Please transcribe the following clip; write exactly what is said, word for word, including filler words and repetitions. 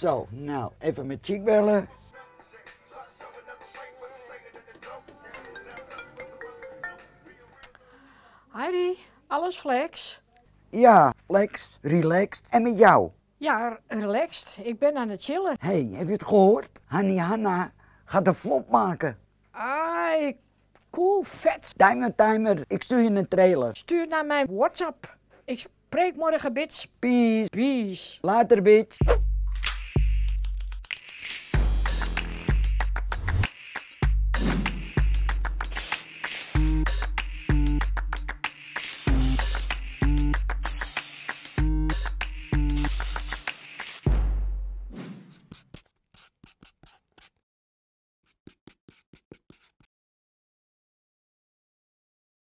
Zo, nou, even met Chic bellen. Heidi, alles flex? Ja, flex, relaxed. En met jou? Ja, relaxed. Ik ben aan het chillen. Hé, hey, heb je het gehoord? Hanni Hanna gaat een flop maken. Ai, cool, vet. Timer, timer. Ik stuur je een trailer. Stuur naar mijn WhatsApp. Ik spreek morgen, bitch. Peace. Peace. Later, bitch.